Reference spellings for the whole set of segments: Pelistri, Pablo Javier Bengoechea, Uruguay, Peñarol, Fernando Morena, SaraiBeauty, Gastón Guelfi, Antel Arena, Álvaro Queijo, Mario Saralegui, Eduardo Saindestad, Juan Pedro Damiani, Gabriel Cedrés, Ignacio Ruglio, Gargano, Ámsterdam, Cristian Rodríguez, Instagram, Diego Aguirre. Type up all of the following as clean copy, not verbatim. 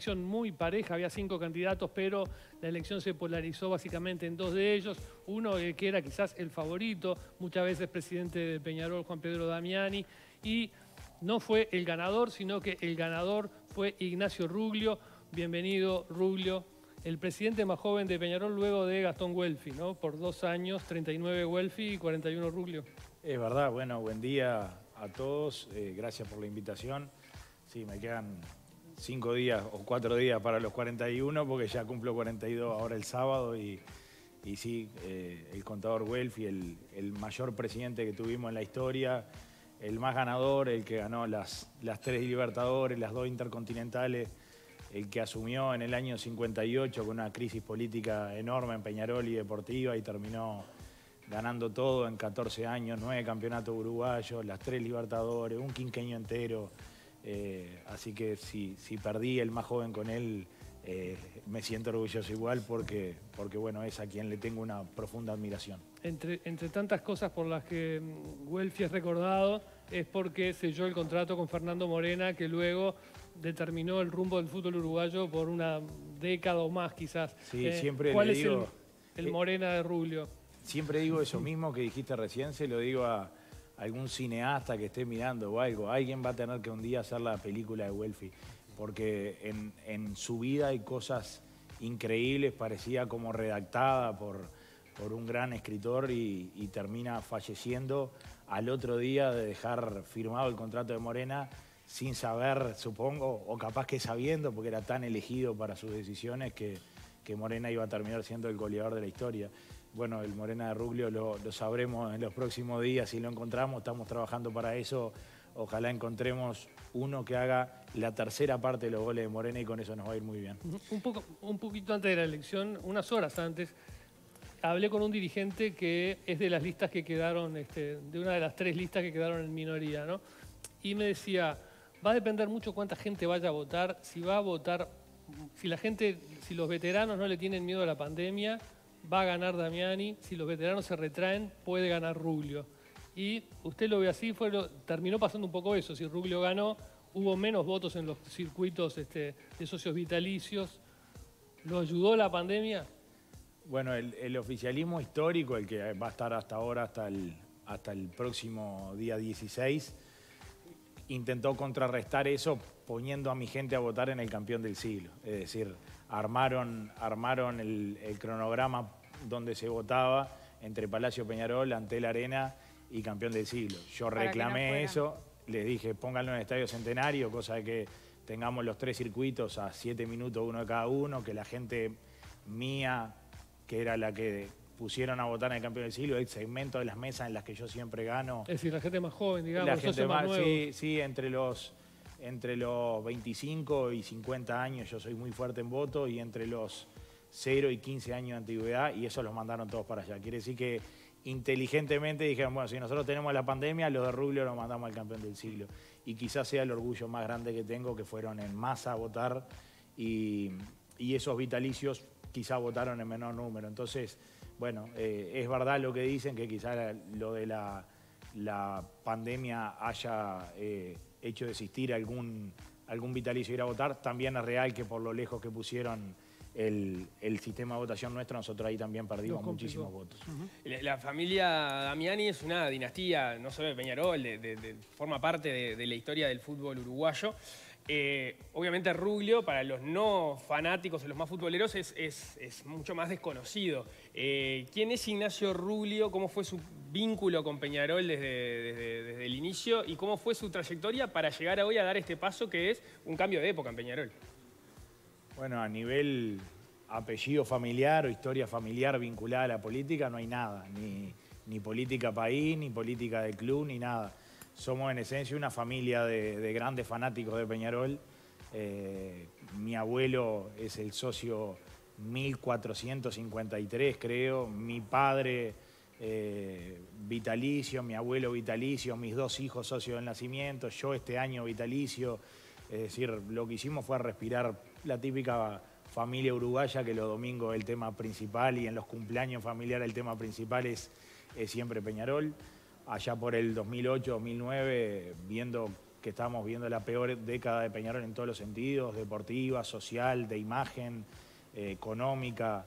elección muy pareja, había 5 candidatos, pero la elección se polarizó básicamente en 2 de ellos. Uno que era quizás el favorito, muchas veces presidente de Peñarol, Juan Pedro Damiani, y no fue el ganador, sino que el ganador fue Ignacio Ruglio. Bienvenido, Ruglio, el presidente más joven de Peñarol luego de Gastón Guelfi, ¿no? Por 2 años, 39 Guelfi y 41 Ruglio. Es verdad, bueno, buen día a todos, gracias por la invitación. Sí, me quedan 5 días o 4 días para los 41 porque ya cumplo 42 ahora el sábado y sí, el contador Guelfi, el mayor presidente que tuvimos en la historia, el más ganador, el que ganó las 3 Libertadores, las 2 Intercontinentales, el que asumió en el año 58 con una crisis política enorme en Peñarol y deportiva y terminó ganando todo en 14 años, 9 campeonatos uruguayos, las 3 Libertadores, un quinquenio entero. Así que si perdí el más joven con él, me siento orgulloso igual porque bueno, es a quien le tengo una profunda admiración. Entre tantas cosas por las que Guelfi es recordado, es porque selló el contrato con Fernando Morena, que luego determinó el rumbo del fútbol uruguayo por una década o más quizás. Sí, siempre ¿cuál le digo, es el Morena de Ruglio? Siempre digo eso mismo que dijiste recién, se lo digo a algún cineasta que esté mirando o algo. Alguien va a tener que un día hacer la película de Guelfi, porque en su vida hay cosas increíbles, parecía como redactada por un gran escritor y termina falleciendo al otro día de dejar firmado el contrato de Morena sin saber, supongo, o capaz que sabiendo, porque era tan elegido para sus decisiones que Morena iba a terminar siendo el goleador de la historia. Bueno, el Morena de Ruglio lo sabremos en los próximos días, si lo encontramos, estamos trabajando para eso. Ojalá encontremos uno que haga la tercera parte de los goles de Morena y con eso nos va a ir muy bien. Un poquito antes de la elección, unas horas antes, hablé con un dirigente que es de las listas que quedaron, de una de las 3 listas que quedaron en minoría, ¿no? Y me decía, va a depender mucho cuánta gente vaya a votar, si va a votar, si los veteranos no le tienen miedo a la pandemia, va a ganar Damiani, si los veteranos se retraen, puede ganar Ruglio. Y usted lo ve así, terminó pasando un poco eso, si Ruglio ganó, hubo menos votos en los circuitos de socios vitalicios, ¿lo ayudó la pandemia? Bueno, el oficialismo histórico, el que va a estar hasta ahora, hasta el próximo día 16, intentó contrarrestar eso poniendo a mi gente a votar en el campeón del siglo. Es decir, armaron el cronograma donde se votaba entre Palacio Peñarol, Antel Arena y Campeón del Siglo. Yo reclamé eso, les dije, pónganlo en el Estadio Centenario, cosa de que tengamos los 3 circuitos a 7 minutos uno de cada uno, que la gente mía, que era la que pusieron a votar en el Campeón del Siglo, el segmento de las mesas en las que yo siempre gano. Es decir, la gente más joven, digamos, la gente más nueva. Sí, entre los 25 y 50 años yo soy muy fuerte en voto y entre los 0 y 15 años de antigüedad y eso los mandaron todos para allá. Quiere decir que inteligentemente dijeron, bueno, si nosotros tenemos la pandemia, los de Ruglio los mandamos al Campeón del Siglo. Y quizás sea el orgullo más grande que tengo, que fueron en masa a votar y esos vitalicios quizás votaron en menor número. Entonces, bueno, es verdad lo que dicen, que quizás lo de la pandemia haya hecho desistir algún vitalicio ir a votar. También es real que por lo lejos que pusieron el sistema de votación nuestro, nosotros ahí también perdimos muchísimos votos. La familia Damiani es una dinastía, no solo de Peñarol, forma parte de la historia del fútbol uruguayo. Obviamente Ruglio, para los no fanáticos o los más futboleros, es mucho más desconocido. ¿Quién es Ignacio Ruglio? ¿Cómo fue su vínculo con Peñarol desde el inicio? ¿Y cómo fue su trayectoria para llegar hoy a dar este paso que es un cambio de época en Peñarol? Bueno, a nivel apellido familiar o historia familiar vinculada a la política no hay nada. Ni política país, ni política de club, ni nada. Somos en esencia una familia de grandes fanáticos de Peñarol. Mi abuelo es el socio 1453, creo. Mi padre vitalicio, mi abuelo vitalicio, mis 2 hijos socios del nacimiento, yo este año vitalicio. Es decir, lo que hicimos fue respirar la típica familia uruguaya que los domingos el tema principal y en los cumpleaños familiares el tema principal es siempre Peñarol. Allá por el 2008, 2009, viendo que estamos viendo la peor década de Peñarol en todos los sentidos, deportiva, social, de imagen, económica,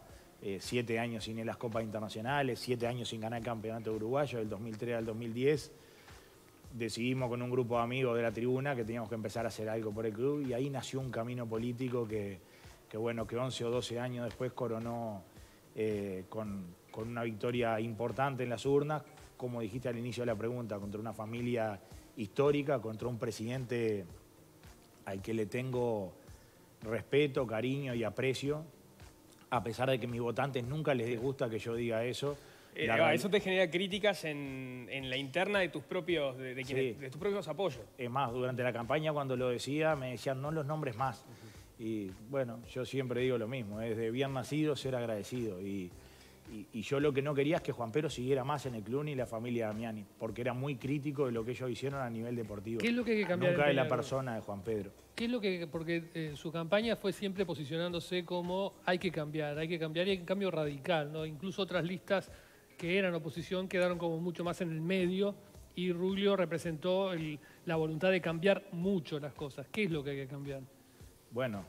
7 años sin ir a las Copas Internacionales, 7 años sin ganar el Campeonato Uruguayo, del 2003 al 2010. Decidimos con un grupo de amigos de la tribuna que teníamos que empezar a hacer algo por el club y ahí nació un camino político que bueno, que 11 o 12 años después coronó con una victoria importante en las urnas, como dijiste al inicio de la pregunta, contra una familia histórica, contra un presidente al que le tengo respeto, cariño y aprecio, a pesar de que a mis votantes nunca les gusta que yo diga eso. Eso te genera críticas en la interna de tus propios, de tus propios apoyos. Es más, durante la campaña cuando lo decía me decían no los nombres más. Y bueno, yo siempre digo lo mismo, desde bien nacido ser agradecido. Y yo lo que no quería es que Juan Pedro siguiera más en el club ni la familia Damiani, porque era muy crítico de lo que ellos hicieron a nivel deportivo. ¿Qué es lo que hay que cambiar? Nunca de la persona de Juan Pedro. ¿Qué es lo que...? Porque su campaña fue siempre posicionándose como hay que cambiar y hay un cambio radical, ¿no? Incluso otras listas que eran oposición quedaron como mucho más en el medio y Ruglio representó la voluntad de cambiar mucho las cosas. ¿Qué es lo que hay que cambiar? Bueno,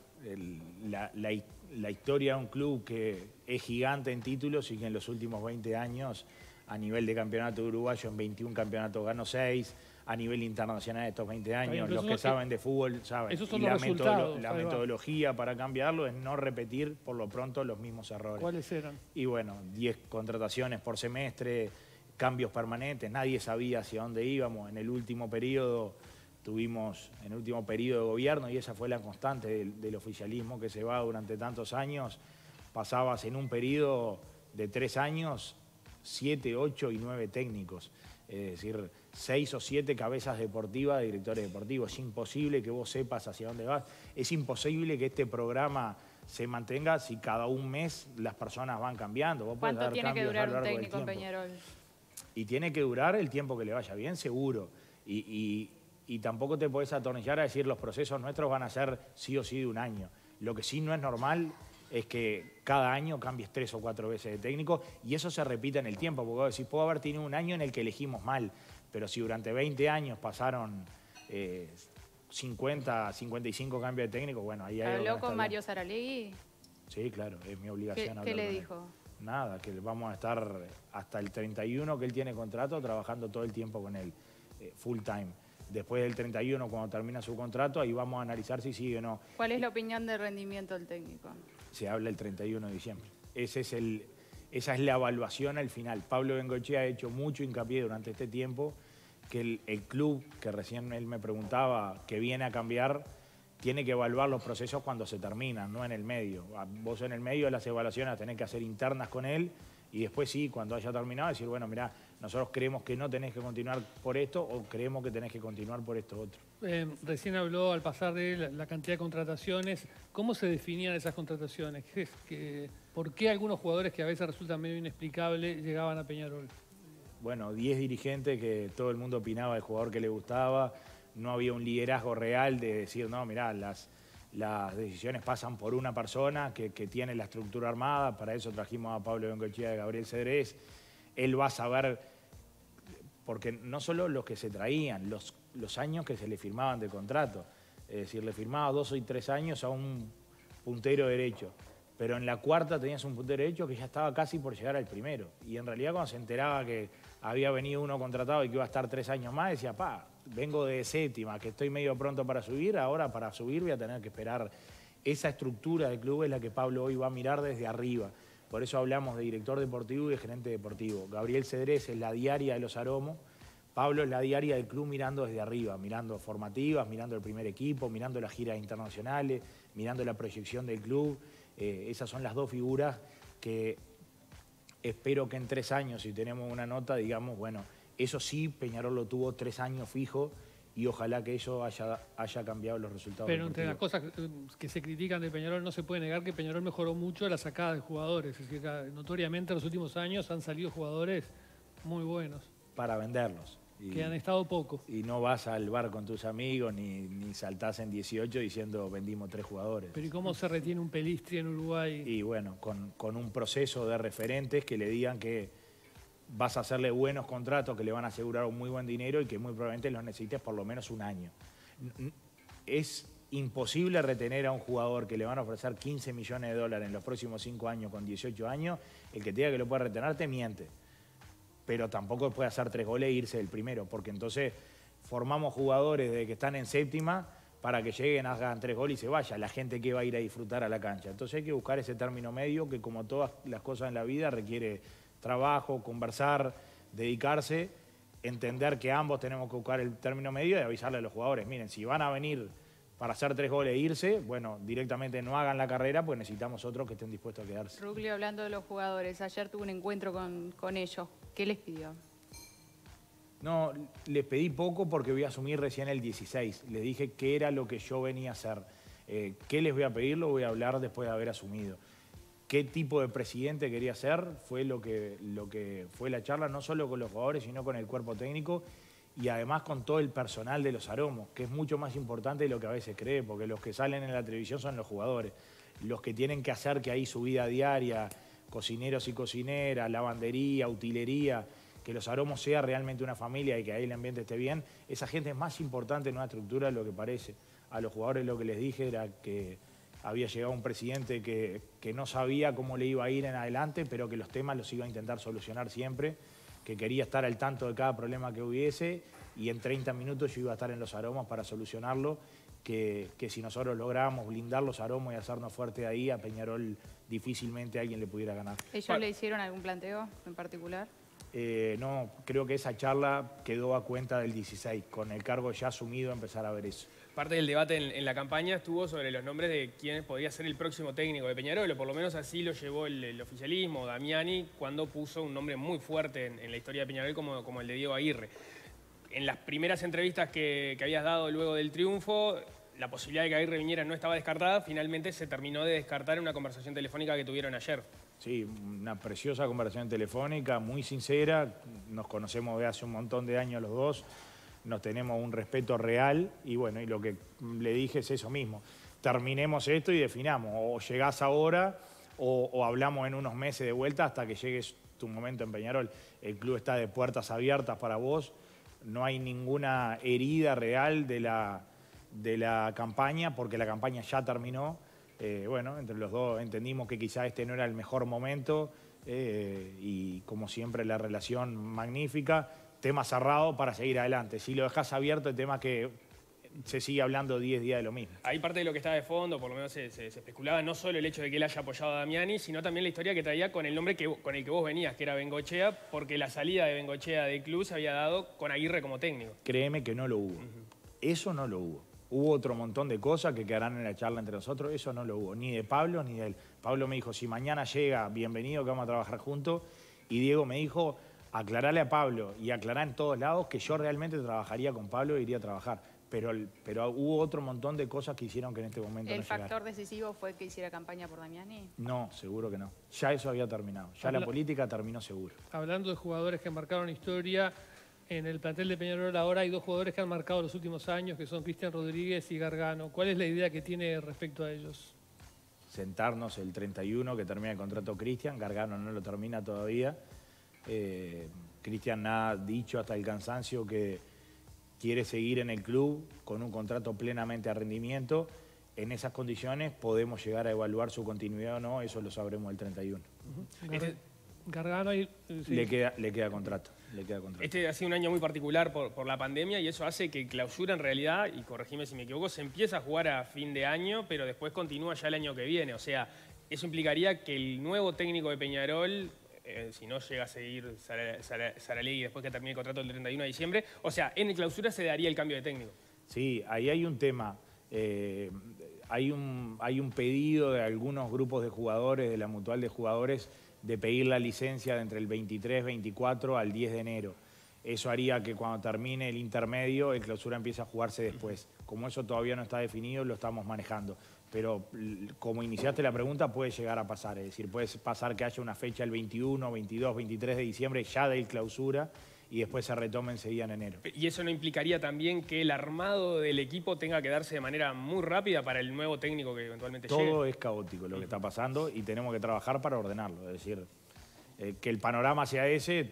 la historia de un club que es gigante en títulos y que en los últimos 20 años a nivel de campeonato uruguayo en 21 campeonatos ganó 6, a nivel internacional de estos 20 años, bien, los que saben de fútbol saben. Esos son los resultados. La metodología para cambiarlo es no repetir por lo pronto los mismos errores. ¿Cuáles eran? Y bueno, 10 contrataciones por semestre, cambios permanentes, nadie sabía hacia dónde íbamos. En el último periodo tuvimos, en el último periodo de gobierno, y esa fue la constante del oficialismo que se va durante tantos años, pasabas en un periodo de 3 años 7, 8 y 9 técnicos. Es decir, 6 o 7 cabezas deportivas de directores deportivos. Es imposible que vos sepas hacia dónde vas. Es imposible que este programa se mantenga si cada un mes las personas van cambiando. Vos ¿cuánto tiene que durar un técnico en Peñarol? Y tiene que durar el tiempo que le vaya bien, seguro. Y tampoco te podés atornillar a decir los procesos nuestros van a ser sí o sí de un año. Lo que sí no es normal es que cada año cambies 3 o 4 veces de técnico y eso se repite en el tiempo, porque vos decís, puedo haber tenido un año en el que elegimos mal, pero si durante 20 años pasaron 50, 55 cambios de técnico, bueno, ahí hay... ¿Habló con Mario Saralegui? Sí, claro, es mi obligación hablar. ¿Qué le dijo? Nada, que vamos a estar hasta el 31 que él tiene contrato trabajando todo el tiempo con él, full time. Después del 31, cuando termina su contrato, ahí vamos a analizar si sigue o no. ¿Cuál es la opinión de rendimiento del técnico? Se habla el 31 de diciembre. Esa es la evaluación al final. Pablo Bengoechea ha hecho mucho hincapié durante este tiempo que el club, que recién él me preguntaba, que viene a cambiar, tiene que evaluar los procesos cuando se terminan, no en el medio. Vos en el medio de las evaluaciones tenés que hacer internas con él y después sí, cuando haya terminado, decir, bueno, mirá, nosotros creemos que no tenés que continuar por esto o creemos que tenés que continuar por esto otro. Recién habló al pasar de la cantidad de contrataciones. ¿Cómo se definían esas contrataciones? ¿Por qué algunos jugadores que a veces resultan medio inexplicables llegaban a Peñarol? Bueno, 10 dirigentes que todo el mundo opinaba del jugador que le gustaba. No había un liderazgo real de decir, no, mirá, las decisiones pasan por una persona que tiene la estructura armada. Para eso trajimos a Pablo Bengoechea y a Gabriel Cedrés. Él va a saber, porque no solo los que se traían, los años que se le firmaban de contrato. Es decir, le firmaba 2 o 3 años a un puntero derecho, pero en la cuarta tenías un puntero derecho que ya estaba casi por llegar al primero. Y en realidad cuando se enteraba que había venido uno contratado y que iba a estar 3 años más, decía, vengo de séptima, que estoy medio pronto para subir, ahora para subir voy a tener que esperar. Esa estructura del club es la que Pablo hoy va a mirar desde arriba. Por eso hablamos de director deportivo y de gerente deportivo. Gabriel Cedrés es la diaria de los Aromos. Pablo es la diaria del club mirando desde arriba, mirando formativas, mirando el primer equipo, mirando las giras internacionales, mirando la proyección del club. Esas son las dos figuras que espero que en 3 años, si tenemos una nota, digamos, bueno, eso sí, Peñarol lo tuvo 3 años fijo y ojalá que eso haya cambiado los resultados. Pero entre las cosas que se critican de Peñarol no se puede negar que Peñarol mejoró mucho la sacada de jugadores. Es que notoriamente en los últimos años han salido jugadores muy buenos. Para venderlos. Que han estado poco. Y no vas al bar con tus amigos ni saltás en 18 diciendo vendimos 3 jugadores. Pero ¿y cómo se retiene un Pelistri en Uruguay? Y bueno, con un proceso de referentes que le digan que vas a hacerle buenos contratos que le van a asegurar un muy buen dinero y que muy probablemente los necesites por lo menos un año. Es imposible retener a un jugador que le van a ofrecer $15 millones en los próximos 5 años con 18 años. El que te diga que lo puede retener te miente. Pero tampoco puede hacer 3 goles e irse del primero, porque entonces formamos jugadores desde que están en séptima para que lleguen, hagan 3 goles y se vaya. La gente que va a ir a disfrutar a la cancha. Entonces hay que buscar ese término medio que, como todas las cosas en la vida, requiere trabajo, conversar, dedicarse, entender que ambos tenemos que buscar el término medio y avisarle a los jugadores. Miren, si van a venir para hacer 3 goles e irse, bueno, directamente no hagan la carrera, pues necesitamos otros que estén dispuestos a quedarse. Ruglio, hablando de los jugadores, ayer tuvo un encuentro con ellos. ¿Qué les pidió? No, les pedí poco porque voy a asumir recién el 16. Les dije qué era lo que yo venía a hacer. ¿Qué les voy a pedir? Lo voy a hablar después de haber asumido. ¿Qué tipo de presidente quería ser? Fue lo que fue la charla, no solo con los jugadores, sino con el cuerpo técnico. Y además con todo el personal de los Aromos, que es mucho más importante de lo que a veces cree, porque los que salen en la televisión son los jugadores, los que tienen que hacer que ahí su vida diaria, cocineros y cocineras, lavandería, utilería, que los Aromos sea realmente una familia y que ahí el ambiente esté bien. Esa gente es más importante en una estructura de lo que parece. A los jugadores lo que les dije era que había llegado un presidente que no sabía cómo le iba a ir en adelante, pero que los temas los iba a intentar solucionar siempre, que quería estar al tanto de cada problema que hubiese y en 30 minutos yo iba a estar en los Aromos para solucionarlo, que si nosotros lográbamos blindar los Aromos y hacernos fuerte de ahí, a Peñarol difícilmente alguien le pudiera ganar. ¿Ellos le hicieron algún planteo en particular? No, creo que esa charla quedó a cuenta del 16, con el cargo ya asumido, empezar a ver eso. Parte del debate en la campaña estuvo sobre los nombres de quién podría ser el próximo técnico de Peñarol, o por lo menos así lo llevó el oficialismo, Damiani, cuando puso un nombre muy fuerte en la historia de Peñarol como el de Diego Aguirre. En las primeras entrevistas que habías dado luego del triunfo, la posibilidad de que Aguirre viniera no estaba descartada, finalmente se terminó de descartar en una conversación telefónica que tuvieron ayer. Sí, una preciosa conversación telefónica, muy sincera, nos conocemos de hace un montón de años los dos, nos tenemos un respeto real y bueno, y lo que le dije es eso mismo, terminemos esto y definamos, o llegás ahora o hablamos en unos meses de vuelta hasta que llegues tu momento en Peñarol. El club está de puertas abiertas para vos, no hay ninguna herida real de la campaña, porque la campaña ya terminó. Bueno, entre los dos entendimos que quizá este no era el mejor momento y como siempre la relación magnífica, tema cerrado para seguir adelante. Si lo dejás abierto, el tema es que se sigue hablando 10 días de lo mismo. Hay parte de lo que está de fondo, por lo menos se especulaba, no solo el hecho de que él haya apoyado a Damiani, sino también la historia que traía con el nombre con el que vos venías, que era Bengoechea, porque la salida de Bengoechea del club se había dado con Aguirre como técnico. Créeme que no lo hubo. Eso no lo hubo. Hubo otro montón de cosas que quedarán en la charla entre nosotros. Eso no lo hubo, ni de Pablo ni de él. Pablo me dijo, si mañana llega, bienvenido, que vamos a trabajar juntos. Y Diego me dijo, aclararle a Pablo y aclarar en todos lados que yo realmente trabajaría con Pablo e iría a trabajar. Pero hubo otro montón de cosas que hicieron que en este momento no llegara. ¿El factor decisivo fue que hiciera campaña por Damiani? No, seguro que no. Ya eso había terminado. Ya la política terminó seguro. Hablando de jugadores que marcaron historia, en el plantel de Peñarol ahora hay 2 jugadores que han marcado los últimos años, que son Cristian Rodríguez y Gargano. ¿Cuál es la idea que tiene respecto a ellos? Sentarnos el 31, que termina el contrato Cristian. Gargano no lo termina todavía. Cristian ha dicho hasta el cansancio que quiere seguir en el club con un contrato plenamente a rendimiento. En esas condiciones podemos llegar a evaluar su continuidad o no, eso lo sabremos el 31. Gargano y, sí. le queda contrato. Este ha sido un año muy particular por la pandemia y eso hace que clausura en realidad, y corregime si me equivoco, se empieza a jugar a fin de año, pero después continúa ya el año que viene. O sea, eso implicaría que el nuevo técnico de Peñarol, si no llega a seguir Saralegui después que termine el contrato el 31 de diciembre, o sea, en el clausura se daría el cambio de técnico. Sí, ahí hay un tema. Hay un pedido de algunos grupos de jugadores, de la mutual de jugadores, de pedir la licencia de entre el 23, 24 al 10 de enero. Eso haría que cuando termine el intermedio, el clausura empiece a jugarse después. Como eso todavía no está definido, lo estamos manejando. Pero como iniciaste la pregunta, puede llegar a pasar. Es decir, puede pasar que haya una fecha el 21, 22, 23 de diciembre ya del clausura y después se retome enseguida en enero. ¿Y eso no implicaría también que el armado del equipo tenga que darse de manera muy rápida para el nuevo técnico que eventualmente llegue? Todo es caótico lo que está pasando y tenemos que trabajar para ordenarlo. Es decir, que el panorama sea ese,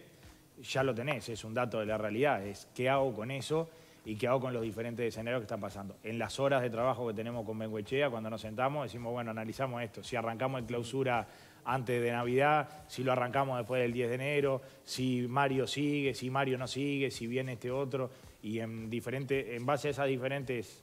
ya lo tenés, es un dato de la realidad. Es qué hago con eso y qué hago con los diferentes escenarios que están pasando. En las horas de trabajo que tenemos con Bengoechea, cuando nos sentamos, decimos, bueno, analizamos esto. Si arrancamos en clausura antes de Navidad, si lo arrancamos después del 10 de enero, si Mario sigue, si Mario no sigue, si viene este otro. Y en base a esas diferentes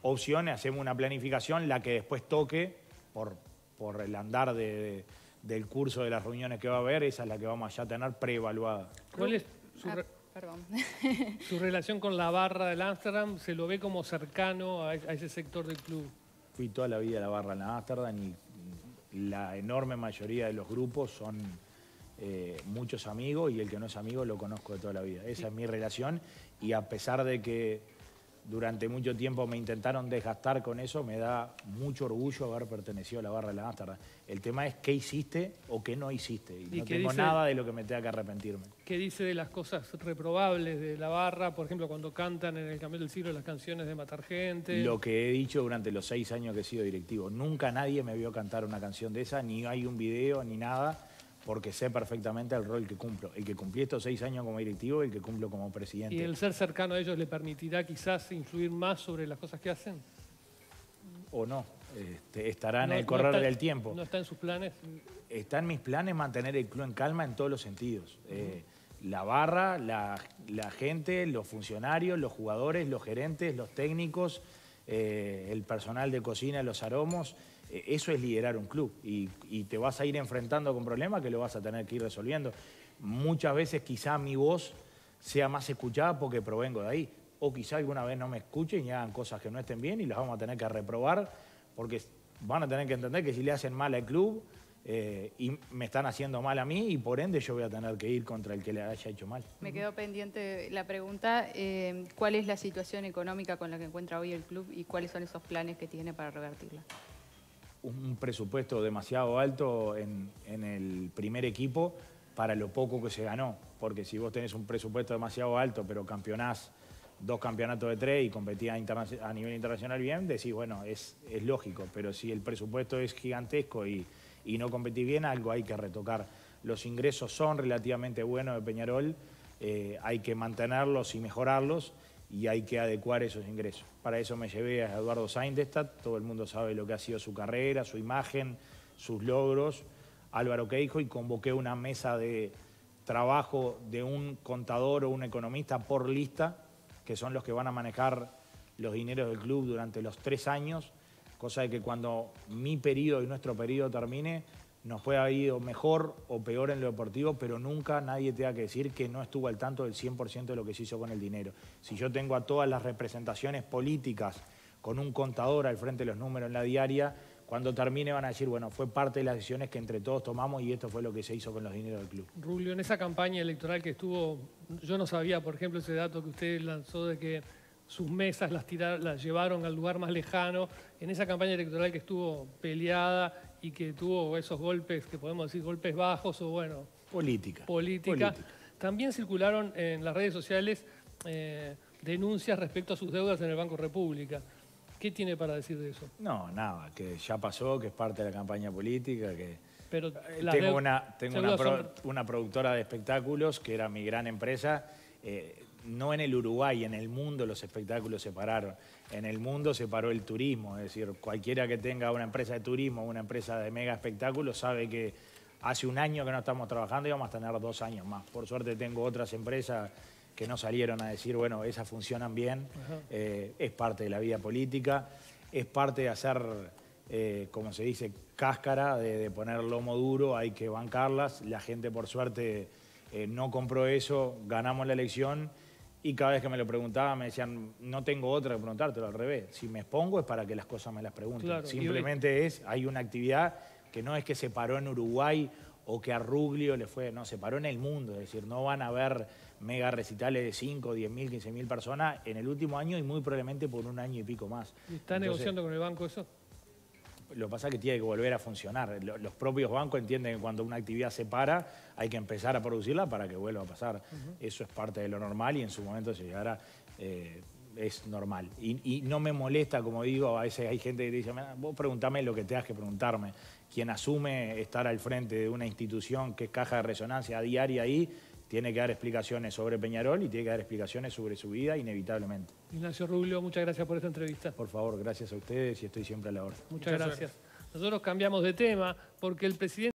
opciones hacemos una planificación, la que después toque por el andar del curso de las reuniones que va a haber, esa es la que vamos a ya tener preevaluada. ¿Cuál es su, perdón. Su relación con la barra del Ámsterdam? ¿Se lo ve como cercano a ese sector del club? Fui toda la vida a la barra en Ámsterdam y la enorme mayoría de los grupos son muchos amigos, y el que no es amigo lo conozco de toda la vida. Esa es mi relación, y a pesar de que durante mucho tiempo me intentaron desgastar con eso, me da mucho orgullo haber pertenecido a la barra de la Ámsterdam. El tema es qué hiciste o qué no hiciste. Y no tengo nada de lo que me tenga que arrepentirme. ¿Qué dice de las cosas reprobables de la barra? Por ejemplo, cuando cantan en el Campeón del Siglo las canciones de Matar Gente. Lo que he dicho durante los 6 años que he sido directivo. Nunca nadie me vio cantar una canción de esa, ni hay un video, ni nada, porque sé perfectamente el rol que cumplo. El que cumplí estos 6 años como directivo, el que cumplo como presidente. ¿Y el ser cercano a ellos le permitirá quizás influir más sobre las cosas que hacen? O no. Estará en el correr del tiempo. ¿No está en sus planes? Está en mis planes mantener el club en calma en todos los sentidos. La barra, la gente, los funcionarios, los jugadores, los gerentes, los técnicos, el personal de cocina, los aromos. Eso es liderar un club, y te vas a ir enfrentando con problemas que lo vas a tener que ir resolviendo. Muchas veces quizá mi voz sea más escuchada porque provengo de ahí, o quizá alguna vez no me escuchen y hagan cosas que no estén bien y las vamos a tener que reprobar, porque van a tener que entender que si le hacen mal al club y me están haciendo mal a mí, y por ende yo voy a tener que ir contra el que le haya hecho mal. Me quedó pendiente la pregunta, ¿cuál es la situación económica con la que encuentra hoy el club y cuáles son esos planes que tiene para revertirla? Un presupuesto demasiado alto en el primer equipo para lo poco que se ganó. Porque si vos tenés un presupuesto demasiado alto, pero campeonás 2 campeonatos de 3 y competís a nivel internacional bien, decís, bueno, es lógico. Pero si el presupuesto es gigantesco y no competís bien, algo hay que retocar. Los ingresos son relativamente buenos de Peñarol, hay que mantenerlos y mejorarlos, y hay que adecuar esos ingresos. Para eso me llevé a Eduardo Saindestad, todo el mundo sabe lo que ha sido su carrera, su imagen, sus logros, Álvaro Queijo, y convoqué una mesa de trabajo de un contador o un economista por lista, que son los que van a manejar los dineros del club durante los 3 años, cosa de que cuando mi periodo y nuestro periodo termine, nos puede haber ido mejor o peor en lo deportivo, pero nunca nadie tenga que decir que no estuvo al tanto del 100% de lo que se hizo con el dinero. Si yo tengo a todas las representaciones políticas con un contador al frente de los números en la diaria, cuando termine van a decir, bueno, fue parte de las decisiones que entre todos tomamos y esto fue lo que se hizo con los dineros del club. Ruglio, en esa campaña electoral que estuvo, yo no sabía, por ejemplo, ese dato que usted lanzó de que sus mesas las llevaron al lugar más lejano. En esa campaña electoral que estuvo peleada y que tuvo esos golpes, que podemos decir golpes bajos o bueno... Política. También circularon en las redes sociales denuncias respecto a sus deudas en el Banco República. ¿Qué tiene para decir de eso? No, nada, que ya pasó, que es parte de la campaña política, que... Pero tengo una productora de espectáculos que era mi gran empresa. No en el Uruguay, en el mundo los espectáculos se pararon. En el mundo se paró el turismo, es decir, cualquiera que tenga una empresa de turismo, una empresa de mega espectáculos, sabe que hace 1 año que no estamos trabajando y vamos a tener 2 años más. Por suerte tengo otras empresas que no salieron a decir, bueno, esas funcionan bien. Es parte de la vida política, es parte de hacer, como se dice, cáscara, de poner lomo duro, hay que bancarlas. La gente, por suerte, no compró eso, ganamos la elección. Y cada vez que me lo preguntaba me decían, no tengo otra que preguntártelo, al revés. Si me expongo es para que las cosas me las pregunten. Claro, simplemente hay una actividad que no es que se paró en Uruguay o que a Ruglio le fue, no, se paró en el mundo. Es decir, no van a haber mega recitales de 5, 10.000, 15.000 personas en el último año y muy probablemente por 1 año y pico más. ¿Y está negociando con el banco eso? Lo que pasa es que tiene que volver a funcionar. Los propios bancos entienden que cuando una actividad se para, hay que empezar a producirla para que vuelva a pasar. Eso es parte de lo normal y en su momento se llegará. Es normal. Y no me molesta, como digo, a veces hay gente que te dice, vos preguntame lo que tengas que preguntarme. Quien asume estar al frente de una institución que es caja de resonancia diaria ahí, tiene que dar explicaciones sobre Peñarol y tiene que dar explicaciones sobre su vida, inevitablemente. Ignacio Ruglio, muchas gracias por esta entrevista. Por favor, gracias a ustedes y estoy siempre a la orden. Muchas gracias. Nosotros cambiamos de tema porque el presidente...